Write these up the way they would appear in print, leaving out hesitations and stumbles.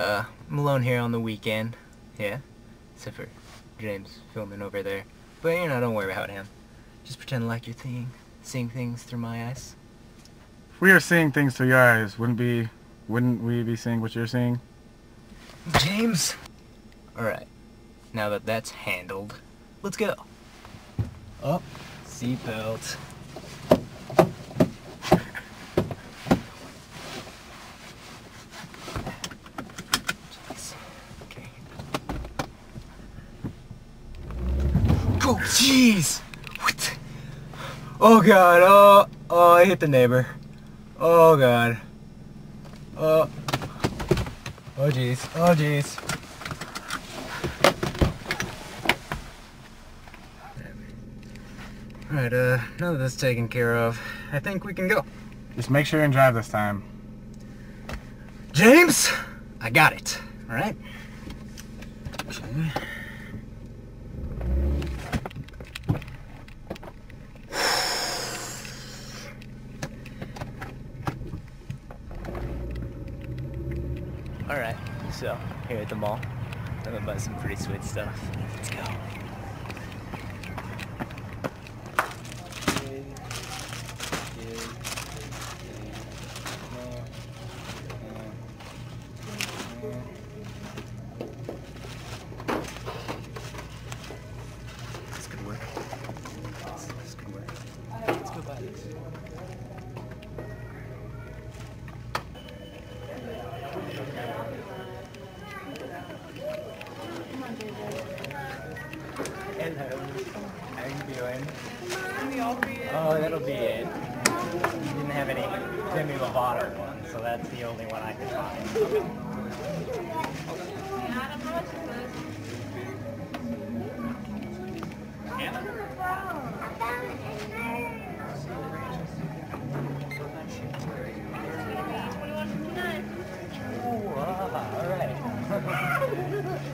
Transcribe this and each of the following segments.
I'm alone here on the weekend. Yeah, except for James filming over there. But you know, don't worry about him. Just pretend like you're seeing things through my eyes. If we are seeing things through your eyes, wouldn't we be seeing what you're seeing? James! Alright, now that that's handled, let's go. Up, seatbelt. Oh, jeez! What? Oh, God. Oh, I hit the neighbor. Oh, God. Oh, jeez. Oh, jeez. Alright, now that that's taken care of, I think we can go. Just make sure and drive this time. James! I got it. Alright? Okay. Alright, so here at the mall, I'm gonna buy some pretty sweet stuff. Let's go. This could work. This could work. Let's go buy this. Hello, how are you doing? Oh, that'll be it. You didn't have any Demi Lovato one, so that's the only one I could find.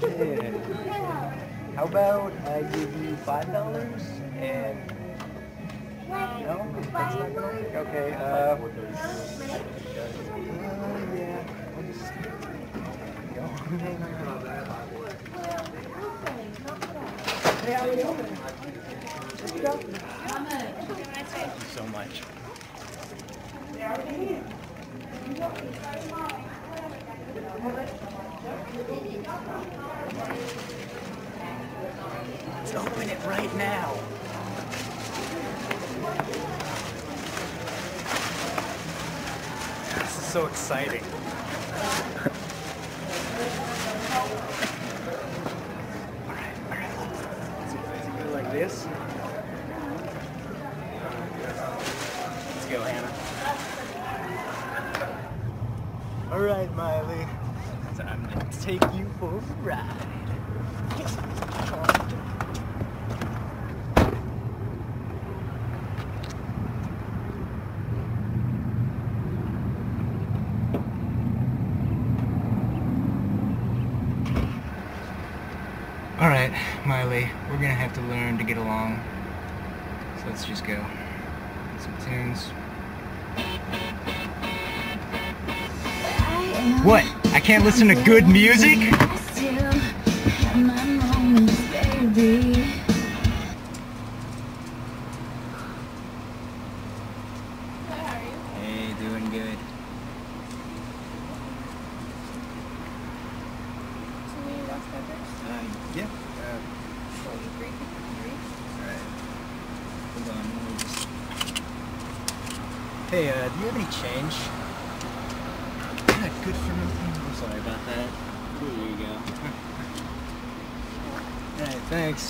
Alright. How about I give you $5 and... No? That's not going? Okay, yeah. We'll just... Hey, how are you doing? Let's go. Thank you so much. Let's open it right now. This is so exciting. Alright, Is it good like this? Let's go, Hannah. Alright, Miley. Time to take you for a ride. Alright, Miley, we're gonna have to learn to get along. So let's just go. Some tunes. What? I can't listen to good music? I still have my moments, baby. How are you? Hey, doing good. Yeah. Alright. Hold on, let me just... Hey, do you have any change? Not good for nothing. I'm sorry about that. There you go. Alright, thanks.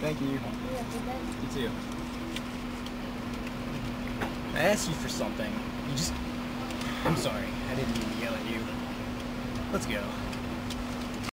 Thank you. You too. I asked you for something. I'm sorry. I didn't mean to yell at you. Let's go.